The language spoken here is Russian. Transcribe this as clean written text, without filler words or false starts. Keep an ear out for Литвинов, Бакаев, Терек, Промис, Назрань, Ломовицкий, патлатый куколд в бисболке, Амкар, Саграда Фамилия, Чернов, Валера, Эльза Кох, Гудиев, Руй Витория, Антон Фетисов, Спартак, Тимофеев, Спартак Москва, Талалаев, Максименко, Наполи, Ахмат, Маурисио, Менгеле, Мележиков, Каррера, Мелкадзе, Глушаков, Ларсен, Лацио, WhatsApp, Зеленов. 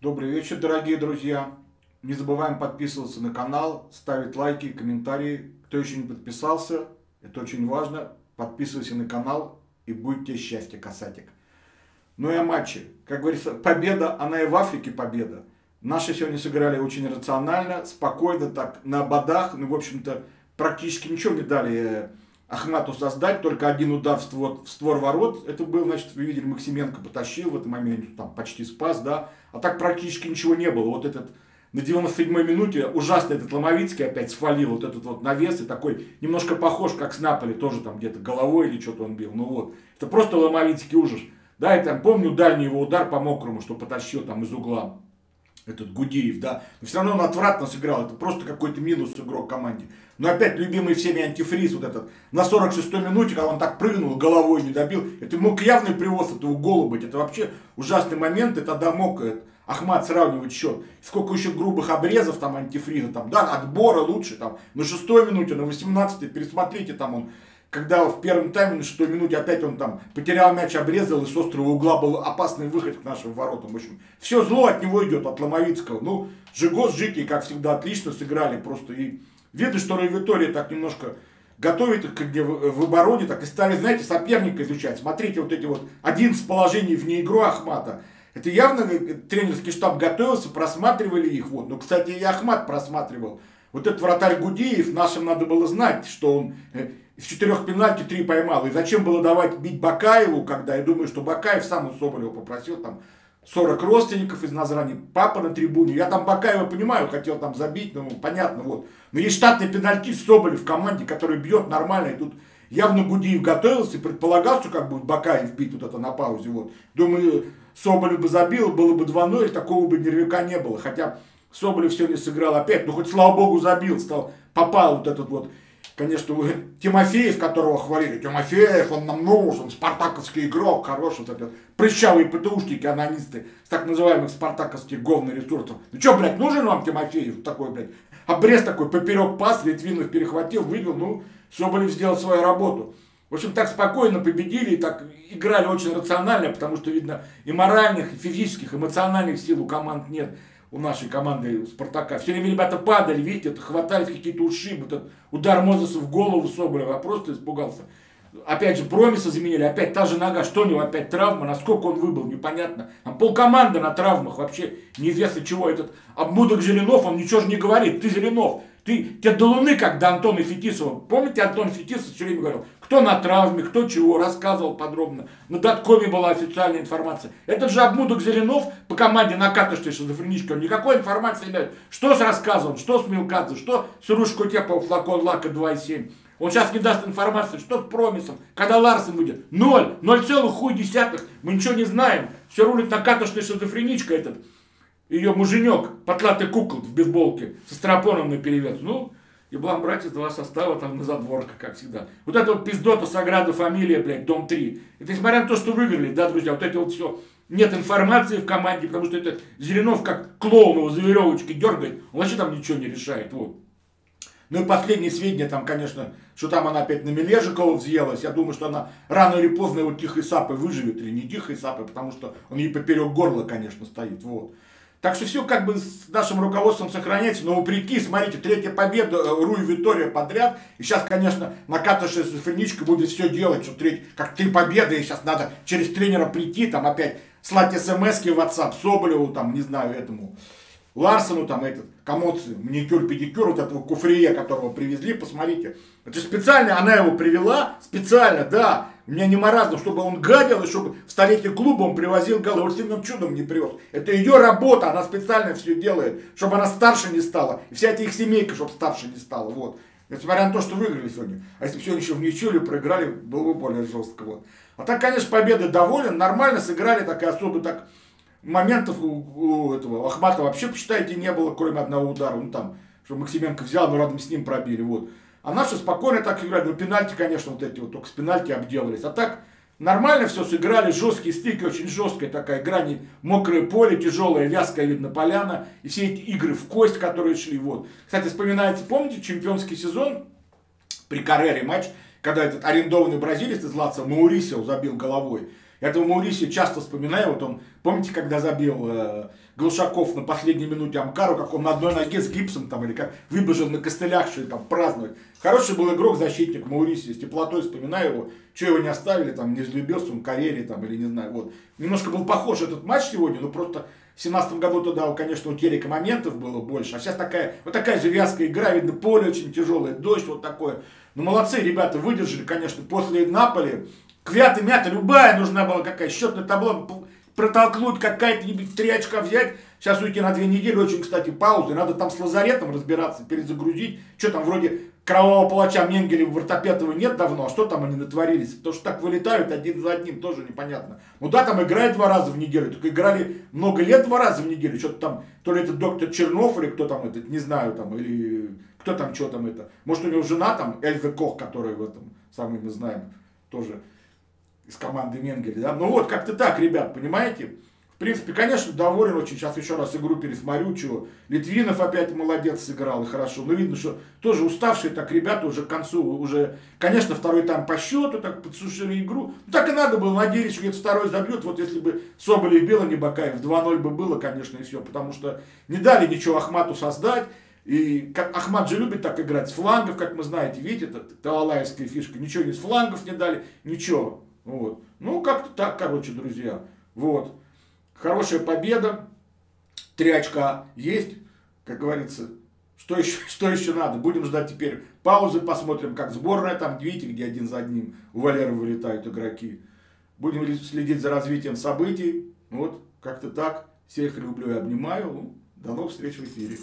Добрый вечер, дорогие друзья. Не забываем подписываться на канал, ставить лайки и комментарии. Кто еще не подписался, это очень важно. Подписывайся на канал и будет тебе счастье, касатик. Ну и о матче. Как говорится, победа, она и в Африке победа. Наши сегодня сыграли очень рационально, спокойно, так на бодах. Ну, в общем-то, практически ничего не дали Ахмату создать. Только один удар в створ ворот. Это был, значит, вы видели, Максименко потащил в этот момент, там почти спас, да. А так практически ничего не было. Вот этот на 97-й минуте ужасно этот Ломовицкий опять свалил вот этот вот навес. И такой, немножко похож, как с Наполи, тоже там где-то головой или что-то он бил. Ну вот, это просто Ломовицкий ужас. Да, я там помню дальний его удар по мокрому, что потащил там из угла этот Гудиев, да. Но все равно он отвратно сыграл, это просто какой-то минус игрок команде. Но опять любимый всеми антифриз вот этот, на 46-й минуте, когда он так прыгнул, головой не добил, это мог явный привоз этого гола быть, это вообще ужасный момент, и тогда мог Ахмат сравнивать счет. Сколько еще грубых обрезов там антифриза, там, да, отбора лучше, там, на 6-й минуте, на 18-й, пересмотрите там он. Когда в первом тайме на 6-й минуте опять он там потерял мяч, обрезал, и с острого угла был опасный выход к нашим воротам. В общем, все зло от него идет, от Ломовицкого. Ну, Жигос, Жики, как всегда, отлично сыграли просто. И видно, что Руй Витория так немножко готовит их, где в обороне, так и стали, знаете, соперника изучать. Смотрите, вот эти вот 11 положений вне игру Ахмата. Это явно тренерский штаб готовился, просматривали их. Вот. Ну, кстати, и Ахмат просматривал. Вот этот вратарь Гудиев, нашим надо было знать, что он из 4 пенальти 3 поймал. И зачем было давать бить Бакаеву, когда, я думаю, что Бакаев сам у Соболева попросил, там, 40 родственников из Назрани, папа на трибуне. Я там Бакаева понимаю, хотел там забить, ну, понятно, вот. Но есть штатный пенальтист Соболев в команде, который бьет нормально, и тут явно Гудиев готовился и предполагал, что как будет Бакаев бить вот это на паузе, вот. Думаю, Соболев бы забил, было бы 2-0, такого бы нервяка не было, хотя Соболев сегодня сыграл опять, ну, хоть, слава богу, забил, стал, попал вот этот вот, конечно, Тимофеев, которого хвалили. Тимофеев, он нам нужен, спартаковский игрок, хороший, вот этот, прыщавые ПТУшники, анонисты, с так называемых спартаковских говноресурсов. Ну что, блядь, нужен вам Тимофеев такой, блядь, обрез такой, поперек пас, Литвинов перехватил, вывел, ну, Соболев сделал свою работу. В общем, так спокойно победили, и так играли очень рационально, потому что, видно, и моральных, и физических, эмоциональных сил у команд нет. У нашей команды, у Спартака. Все время ребята падали, видите, это, хватались какие-то ушибы. Этот удар Мозеса в голову Соболева, просто испугался. Опять же, Промиса заменили, опять та же нога. Что у него опять травма, насколько он выбыл, непонятно. Там полкоманды на травмах, вообще неизвестно чего. Этот обмудок Зеленов, он ничего же не говорит. Ты, Зеленов, тебе до луны, как до Антона Фетисова. Помните, Антон Фетисов все время говорил, кто на травме, кто чего, рассказывал подробно. На Доткоме была официальная информация. Этот же обмудок Зеленов по команде накатышной шизофренички, он никакой информации не дает. Что с рассказом, что с Мелкадзе, что с Рушко Тепова, флакон лака 2,7. Он сейчас не даст информации, что с Промисом, когда Ларсен выйдет. 0,0, мы ничего не знаем. Все рулит накатышной шизофреничка этот. Ее муженек, потлатый кукол в бейсболке, со страпоном наперевес. Ну, и блам, братья, два состава там на задворках, как всегда. Вот это вот пиздота Саграда Фамилия, блядь, дом 3. Это несмотря на то, что выиграли, да, друзья, вот это вот все. Нет информации в команде, потому что это Зеленов как клоун его за веревочки дергает. Он вообще там ничего не решает, вот. Ну и последние сведения там, конечно, что там она опять на Мележикова взъелась. Я думаю, что она рано или поздно его тихой сапой выживет, или не тихой сапой, потому что он ей поперек горла, конечно, стоит, вот. Так что все как бы с нашим руководством сохраняется, но вопреки, смотрите, 3-я победа, Руй Витория подряд, и сейчас, конечно, накатавшая шизофреничка будет все делать, что как 3 победы, и сейчас надо через тренера прийти, там опять слать смс-ки в WhatsApp Соболеву, там, не знаю, этому Ларсену, там, этот, комоцию, маникюр, педикюр, вот этого куфрия, которого привезли, посмотрите. Это специально она его привела, специально, да. У меня не маразм, чтобы он гадил, и чтобы в столетие клуба он привозил голы. Он сильным чудом не привез. Это ее работа, она специально все делает, чтобы она старше не стала. И вся эта их семейка, чтобы старше не стала. Вот. Несмотря на то, что выиграли сегодня. А если бы сегодня еще в ничью или проиграли, было бы более жестко. Вот. А так, конечно, победа доволен. Нормально сыграли, так и особо так моментов у этого Ахмата вообще, посчитайте, не было, кроме одного удара. Ну там, что Максименко взял, но рядом с ним пробили. Вот. А наши спокойно так играли. Ну, пенальти, конечно, вот эти вот, только с пенальти обделались. А так нормально все сыграли. Жесткие стыки, очень жесткая такая игра. Мокрое поле, тяжелая, вязкая, видно, поляна. И все эти игры в кость, которые шли. Вот. Кстати, вспоминается, помните, чемпионский сезон при Каррере матч, когда этот арендованный бразилец из Лацио, Маурисио, забил головой. Я этого Маурисио часто вспоминаю, вот он, помните, когда забил Глушаков на последней минуте Амкару, как он на одной ноге с гипсом там, или как выбежал на костылях, что ли, там, праздновать. Хороший был игрок, защитник Маурисио, с теплотой вспоминаю его, что его не оставили, там, не взлюбился он в карьере, там, или не знаю, вот. Немножко был похож этот матч сегодня, но просто в 2017 году тогда, конечно, у Терека моментов было больше, а сейчас такая, вот такая же вязкая игра, видно, поле очень тяжелое, дождь, вот такое. Ну, молодцы ребята, выдержали, конечно, после Наполи. Квята, мята, любая нужна была какая. Счетное табло протолкнуть, какая-то 3 очка взять. Сейчас уйти на 2 недели, очень, кстати, паузы. Надо там с лазаретом разбираться, перезагрузить. Что там, вроде кровавого палача Менгеле в Вартопятова нет давно. А что там они натворились? Потому что так вылетают один за одним, тоже непонятно. Ну да, там играют 2 раза в неделю. Только играли много лет 2 раза в неделю. Что-то там, то ли это доктор Чернов, или кто там этот, не знаю, там, или кто там, что там это. Может, у него жена там, Эльза Кох, которая в этом, самый мы знаем, тоже из команды Менгеле, да, ну вот, как-то так, ребят, понимаете, в принципе, конечно, доволен очень, сейчас еще раз игру пересмотрю, чего, Литвинов опять молодец сыграл, и хорошо, но видно, что тоже уставшие, так, ребята, уже к концу, уже, конечно, 2-й там по счету, так, подсушили игру, ну, так и надо было, надеялись, что где-то 2-й забьет, вот если бы Соболев бил, а не Бакаев, 2-0 бы было, конечно, и все, потому что не дали ничего Ахмату создать. И как Ахмат же любит так играть с флангов, как мы знаете, видите, это талалаевская фишка, ничего не с флангов не дали, ничего. Вот. Ну, как-то так, короче, друзья. Вот. Хорошая победа. 3 очка есть, как говорится. Что еще надо? Будем ждать теперь паузы, посмотрим, как сборная там, видите, где один за одним у Валеры вылетают игроки. Будем следить за развитием событий. Вот, как-то так. Всех люблю и обнимаю. Ну, до новых встреч в эфире.